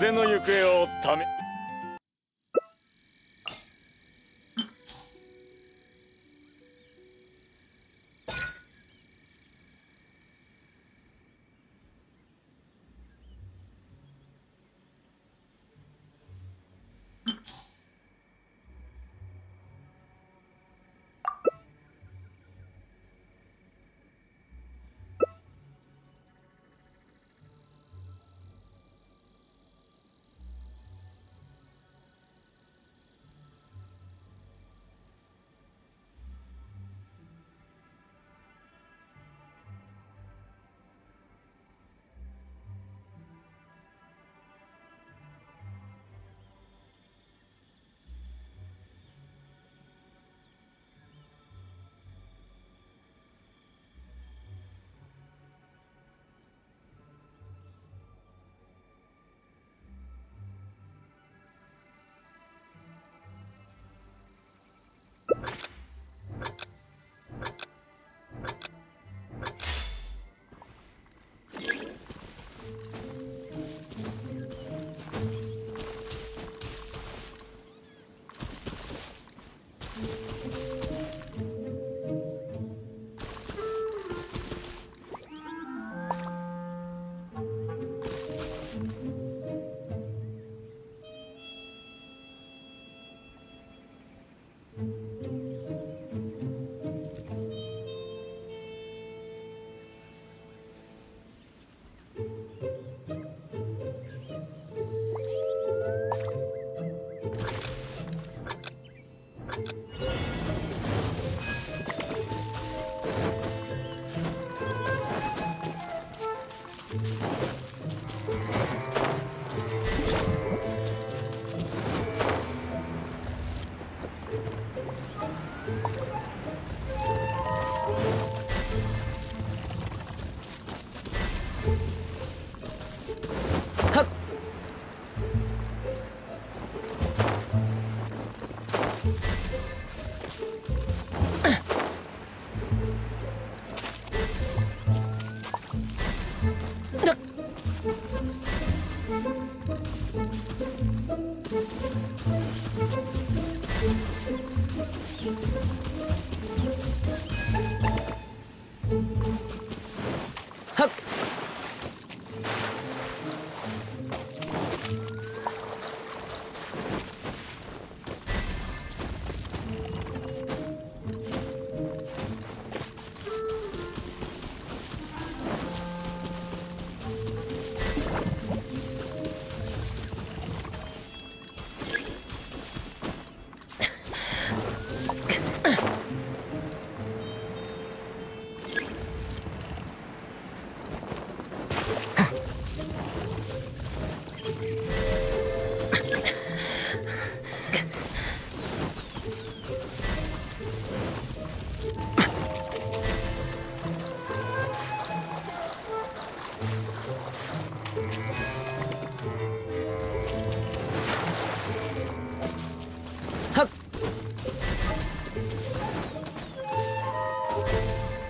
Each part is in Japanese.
風の行方を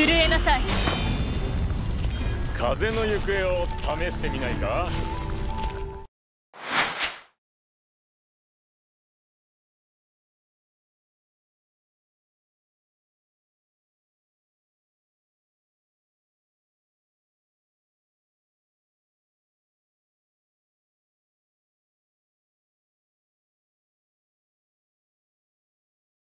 震えなさい。風の行方を試してみないか？